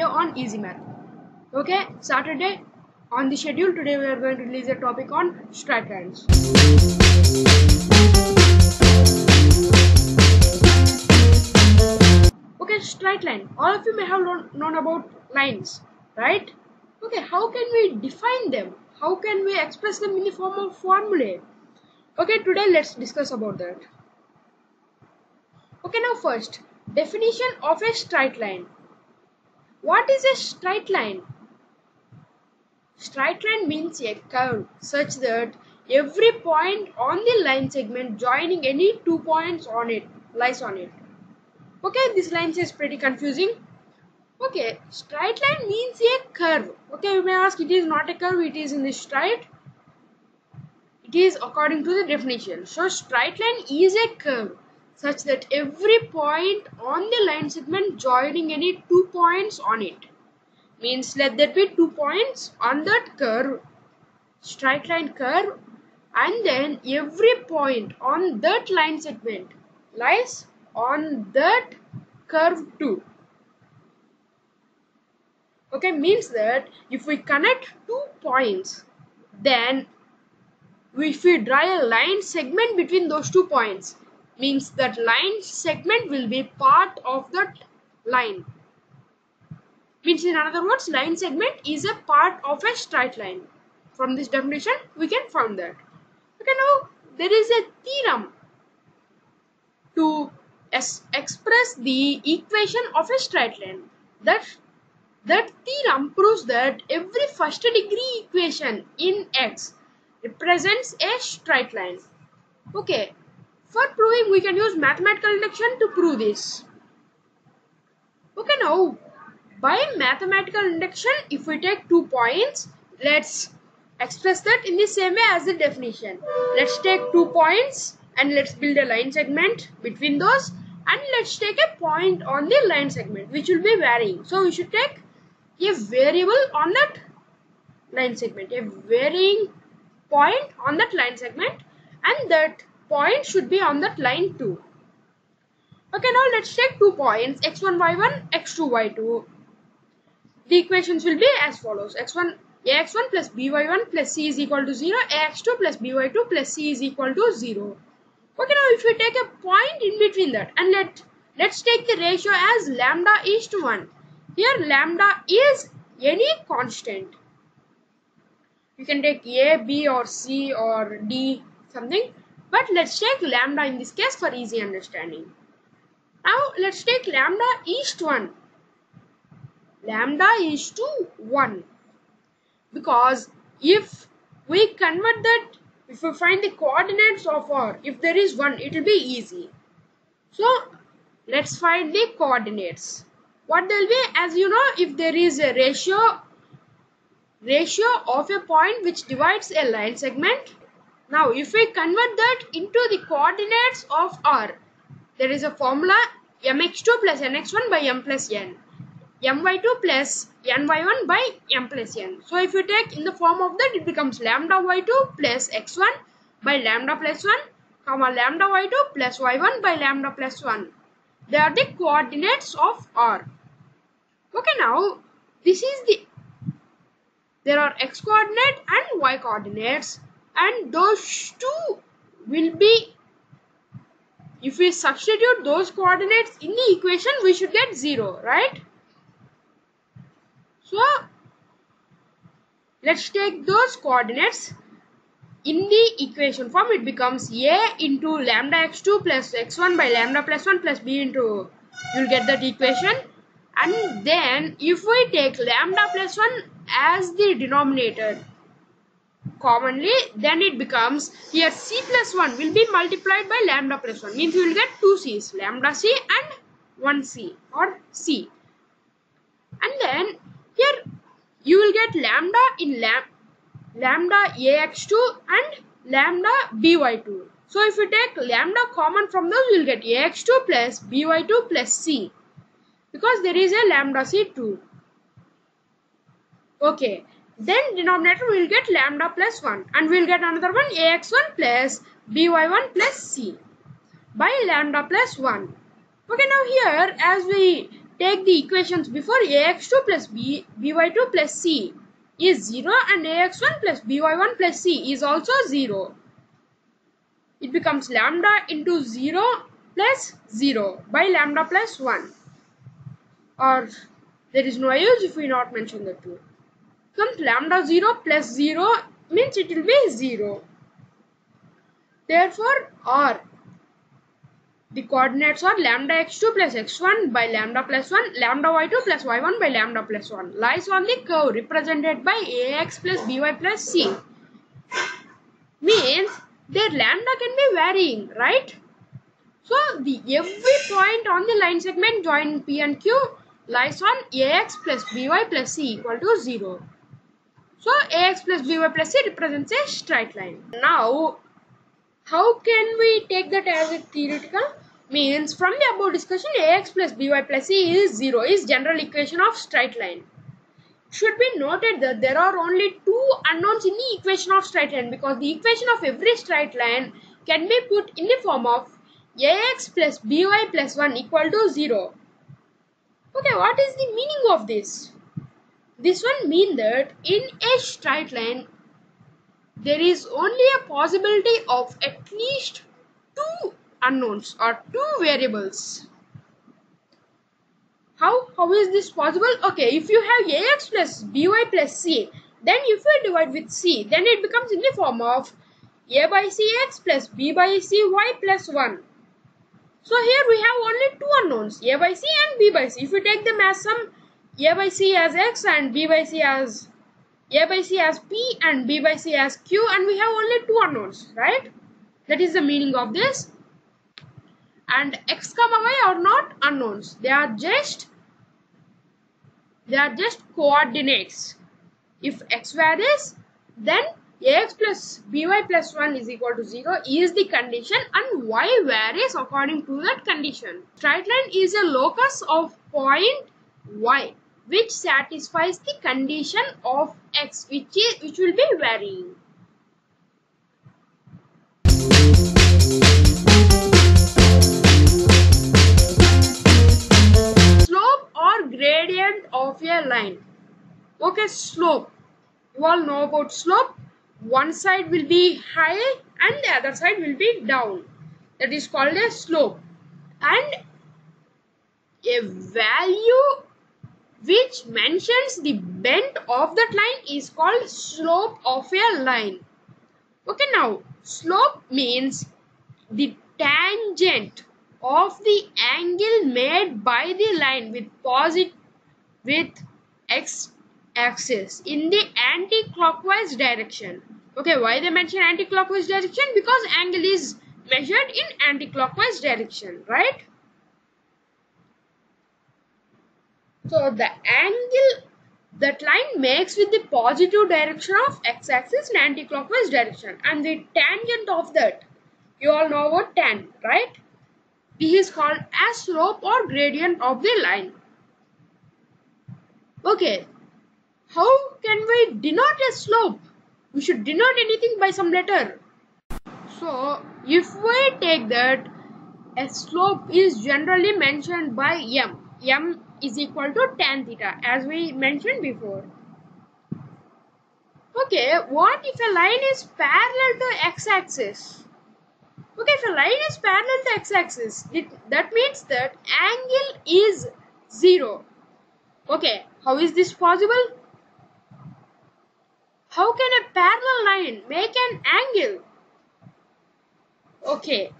video on Easy Math. Okay, Saturday on the schedule. Today we are going to release a topic on straight lines. Okay, straight line. All of you may have known about lines, right? Okay, how can we define them? How can we express them in the form of formulae? Okay, today let's discuss about that. Okay, now first, definition of a straight line. What is a straight line? Straight line means a curve such that every point on the line segment joining any 2 points on it lies on it. Okay, this line is pretty confusing. Okay, straight line means a curve. Okay, you may ask, it is not a curve, it is in the straight. It is according to the definition. So, straight line is a curve such that every point on the line segment joining any 2 points on it. Means let there be 2 points on that curve, straight line curve, and then every point on that line segment lies on that curve too. Okay, means that if we connect 2 points, then if we draw a line segment between those 2 points, means that line segment will be part of that line. Means in other words, line segment is a part of a straight line. From this definition, we can find that. Okay, now there is a theorem to express the equation of a straight line. That theorem proves that every first degree equation in X represents a straight line. Okay, for proving we can use mathematical induction to prove this. Okay, now by mathematical induction, if we take 2 points, let's express that in the same way as the definition. Let's take 2 points and let's build a line segment between those, and let's take a point on the line segment which will be varying. So we should take a variable on that line segment, a varying point on that line segment, and that point should be on that line too. Okay, now let's take 2 points, x1, y1, x2, y2. The equations will be as follows. ax1 plus by1 plus c is equal to 0. ax2 plus by2 plus c is equal to 0. Okay, now if we take a point in between that, and let's take the ratio as lambda is to 1. Here lambda is any constant. You can take a, b or c or d something, but let's take lambda in this case for easy understanding. Now let's take lambda is to 1. Lambda is to 1, because if we convert that, if we find the coordinates of R, if there is 1, it will be easy. So let's find the coordinates. What they will be, as you know, if there is a ratio of a point which divides a line segment. Now if we convert that into the coordinates of R, there is a formula mx2 plus nx1 by m plus n. my2 plus ny1 by m plus n. So if you take in the form of that, it becomes lambda y2 plus x1 by lambda plus 1 comma lambda y2 plus y1 by lambda plus 1. They are the coordinates of R. Okay, now this is there are x coordinate and y coordinates, and those two will be, if we substitute those coordinates in the equation, we should get 0, right? So let's take those coordinates in the equation form. It becomes a into lambda x2 plus x1 by lambda plus 1 plus b into, you'll get that equation. And then if we take lambda plus 1 as the denominator commonly, then it becomes, here c plus 1 will be multiplied by lambda plus 1. Means you will get 2 c's, lambda c and 1 c or c. And then here you will get lambda in lambda ax2 and lambda by2. So if you take lambda common from those, you will get ax2 plus by2 plus c, because there is a lambda c too. Okay, then denominator we will get lambda plus 1, and we will get another one, ax1 plus by1 plus c by lambda plus 1. Okay, now here as we Take the equations before ax2 plus by2 plus c is 0 and ax1 plus by1 plus c is also 0. It becomes lambda into 0 plus 0 by lambda plus 1. Or there is no use if we not mention the 2. Comes lambda 0 plus 0 means it will be 0. Therefore r, the coordinates are lambda x2 plus x1 by lambda plus 1, lambda y2 plus y1 by lambda plus 1, lies on the curve represented by ax plus by plus c. Means their lambda can be varying, right? So every point on the line segment joined P and Q lies on ax plus by plus c equal to 0. So ax plus by plus c represents a straight line. Now, how can we take that as a theoretical? Means from the above discussion, ax plus by plus c is 0 is general equation of straight line. Should be noted that there are only two unknowns in the equation of straight line, because the equation of every straight line can be put in the form of ax plus by plus 1 equal to 0. Okay, what is the meaning of this? This one means that in a straight line, there is only a possibility of at least two unknowns or two variables. How is this possible? Okay, if you have ax plus by plus c, then if you divide with c, then it becomes in the form of a by cx plus b by cy plus 1. So here we have only two unknowns, a by c and b by c. If we take them as some, a by c as x and b by c as p and b by c as q, and we have only two unknowns, right? That is the meaning of this. And x comma y are not unknowns. They are just coordinates. If x were this, then ax plus by plus 1 is equal to 0 is the condition, and y varies according to that condition. Straight line is a locus of point y which satisfies the condition of x, which will be varying. Slope or gradient of a line. Okay, slope. You all know about slope. One side will be high and the other side will be down. That is called a slope. And a value which mentions the bend of that line is called slope of a line. Okay, now slope means the tangent of the angle made by the line with x axis in the anti-clockwise direction. Okay, why they mention anti-clockwise direction? Because angle is measured in anti-clockwise direction, right? So the angle that line makes with the positive direction of x-axis and anti-clockwise direction, and the tangent of that, you all know about tan, right? This is called as slope or gradient of the line. Okay, how can we denote a slope? We should denote anything by some letter. So if we take that, a slope is generally mentioned by m. m is equal to tan theta, as we mentioned before. Okay, what if a line is parallel to x-axis? Okay, if a line is parallel to x-axis, that means that angle is 0. Okay, how is this possible? How can a parallel line make an angle? Okay,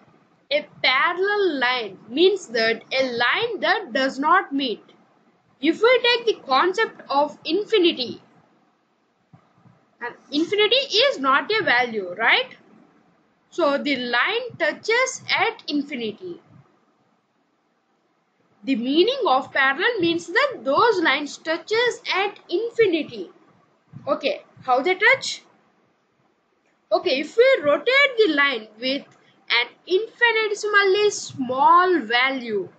a parallel line means that a line that does not meet. If we take the concept of infinity, and infinity is not a value, right? So the line touches at infinity. The meaning of parallel means that those lines touches at infinity. Okay, how they touch? Okay, if we rotate the line with an infinitesimally small value,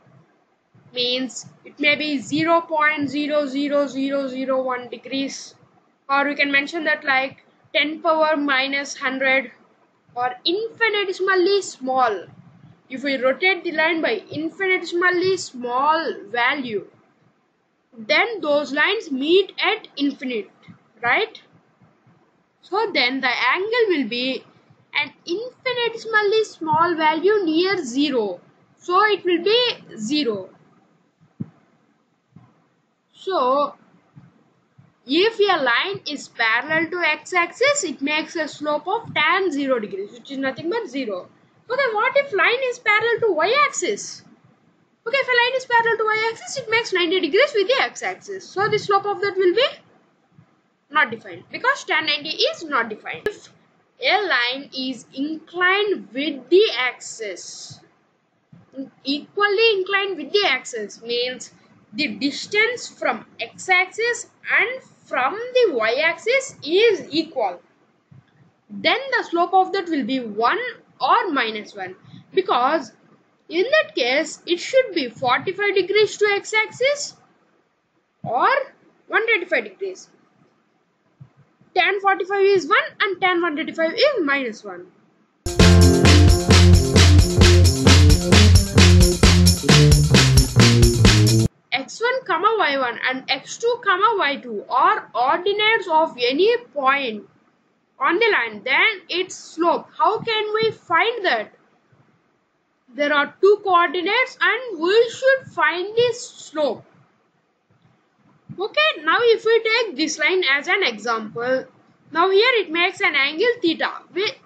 means it may be 0.00001 degrees, or we can mention that like 10⁻⁻100, or infinitesimally small. If we rotate the line by infinitesimally small value, then those lines meet at infinite, right? So then the angle will be an infinitesimally small value near 0. So it will be 0. So if a line is parallel to x-axis, it makes a slope of tan 0 degrees, which is nothing but 0. Okay, what if line is parallel to y-axis? Okay, if a line is parallel to y-axis, it makes 90 degrees with the x-axis. So the slope of that will be not defined because tan 90 is not defined. If a line is inclined with the axis, equally inclined with the axis, means the distance from x-axis and from the y-axis is equal, then the slope of that will be 1 or minus 1, because in that case it should be 45 degrees to x-axis or 135 degrees. Tan 45 is 1 and tan 135 is minus 1. x1, y1 and x2, y2 are ordinates of any point on the line, then its slope. How can we find that? There are two coordinates and we should find the slope. Okay, now if we take this line as an example, now here it makes an angle theta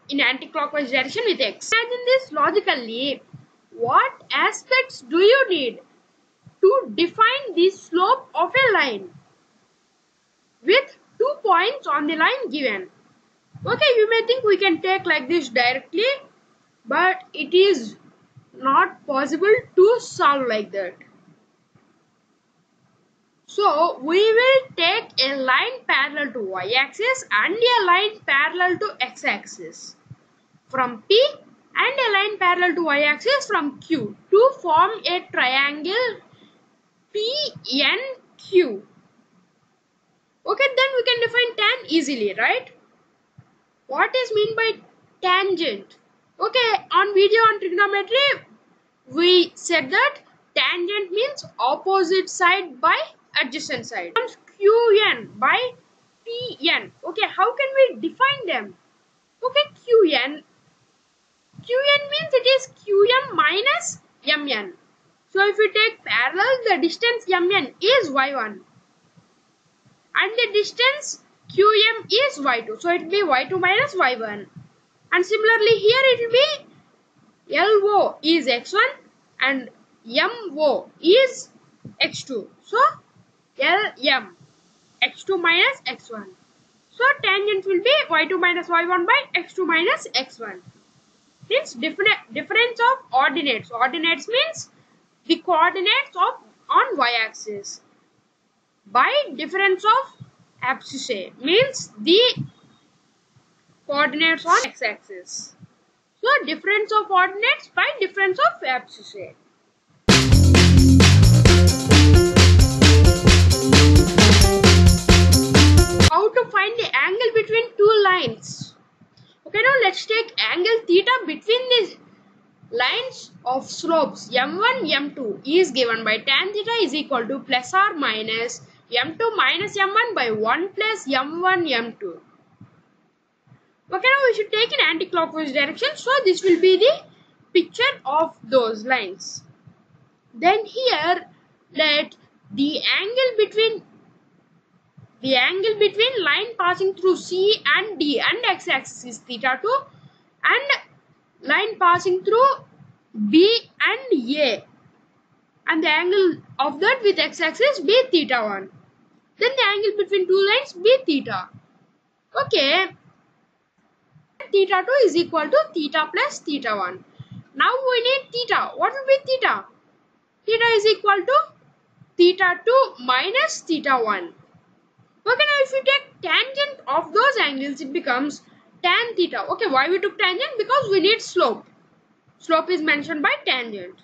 in anti-clockwise direction with x. Imagine this logically. What aspects do you need to define the slope of a line with 2 points on the line given? Okay, you may think we can take like this directly, but it is not possible to solve like that. So we will take a line parallel to y-axis and a line parallel to x-axis from P and a line parallel to y-axis from Q to form a triangle PNQ. Okay, then we can define tan easily, right? What is meant by tangent? Okay, on video on trigonometry, we said that tangent means opposite side by adjacent side. Comes QN by PN. Okay, how can we define them? Okay, QN means it is QM minus MN. So if we take parallel, the distance MN is Y1 and the distance QM is Y2. So it will be Y2 minus Y1. And similarly here it will be LO is X1 and MO is X2. So LM X2 minus X1. So tangent will be Y2 minus Y1 by X2 minus X1. Means difference of ordinates. Ordinates means the coordinates of on y-axis by difference of abscissa, means the coordinates on x-axis. So difference of ordinates by difference of abscissa. How to find the angle between two lines? Okay, now let's take angle theta between these lines of slopes m1, m2 is given by tan theta is equal to plus or minus m2 minus m1 by 1 plus m1, m2. Okay, now we should take an anti-clockwise direction. So this will be the picture of those lines. Then here let the angle between line passing through C and D and x-axis is theta 2, and line passing through B and A, and the angle of that with x-axis be theta 1. Then the angle between two lines be theta. Okay, theta 2 is equal to theta plus theta 1. Now we need theta. What will be theta? Theta is equal to theta 2 minus theta 1. Okay, now if you take tangent of those angles, it becomes tan theta. Okay, why we took tangent? Because we need slope. Slope is mentioned by tangent.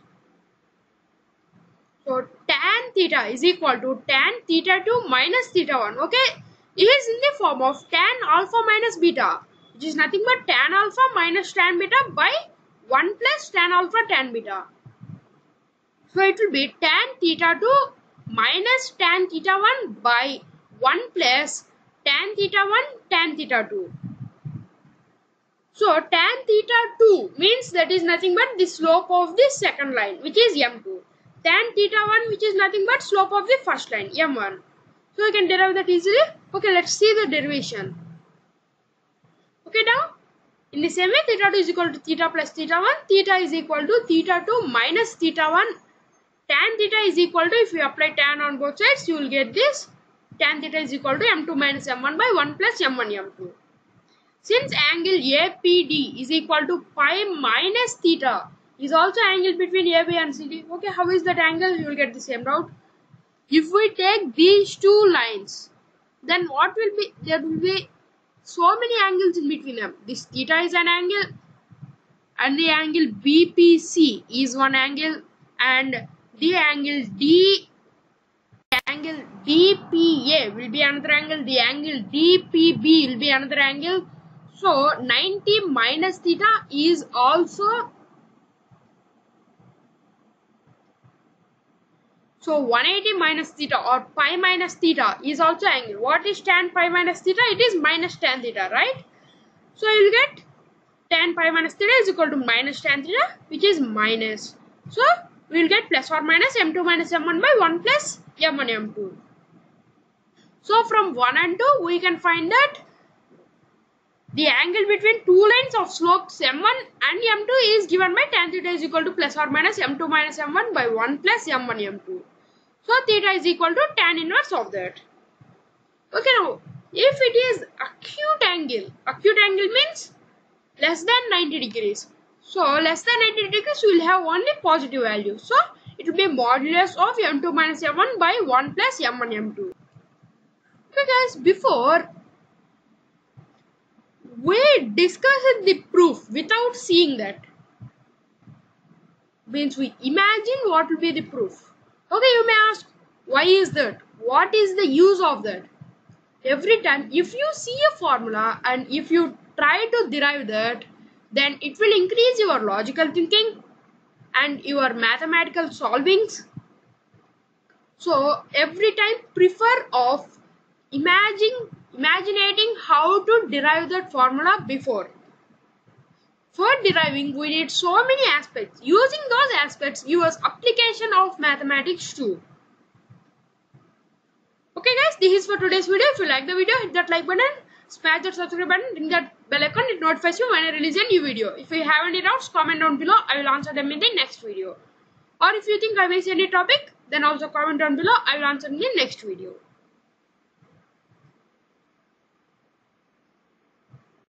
So tan theta is equal to tan theta 2 minus theta 1. Okay, it is in the form of tan alpha minus beta, which is nothing but tan alpha minus tan beta by 1 plus tan alpha tan beta. So it will be tan theta 2 minus tan theta 1 by 1 plus tan theta 1 tan theta 2. So tan theta 2 means that is nothing but the slope of the second line, which is m2. Tan theta 1, which is nothing but slope of the first line, m1. So you can derive that easily. Okay, let's see the derivation. Okay, now in the same way, theta 2 is equal to theta plus theta 1. Theta is equal to theta 2 minus theta 1. Tan theta is equal to, if you apply tan on both sides, you will get this. Tan theta is equal to m2 minus m1 by 1 plus m1 m2. Since angle APD is equal to pi minus theta is also angle between AB and CD. Okay, how is that angle? You will get the same route. If we take these two lines, then what will be? There will be so many angles in between them. This theta is an angle, and the angle BPC is one angle, and the angle DPA will be another angle. The angle DPB will be another angle. So 90 minus theta is also, so 180 minus theta or pi minus theta is also angle. What is tan pi minus theta? It is minus tan theta, right? So you will get tan pi minus theta is equal to minus tan theta, which is minus. So we will get plus or minus m2 minus m1 by 1 plus m1 m2. So from 1 and 2 we can find that the angle between two lines of slopes m1 and m2 is given by tan theta is equal to plus or minus m2 minus m1 by 1 plus m1 m2. So theta is equal to tan inverse of that. Okay, now if it is acute angle means less than 90 degrees. So less than 90 degrees will have only positive value. So it will be modulus of m2 minus m1 by 1 plus m1 m2. Because before, we discussed the proof without seeing that. Means we imagine what will be the proof. Okay, you may ask, why is that? What is the use of that? Every time if you see a formula and if you try to derive that, then it will increase your logical thinking and your mathematical solvings. So every time prefer of imaginating how to derive that formula before. For deriving, we need so many aspects. Using those aspects gives application of mathematics too. Okay guys, this is for today's video. If you like the video, hit that like button, smash that subscribe button, ring that bell icon. It notifies you when I release a new video. If you have any doubts, comment down below. I will answer them in the next video. Or if you think I missed any topic, then also comment down below. I will answer in the next video.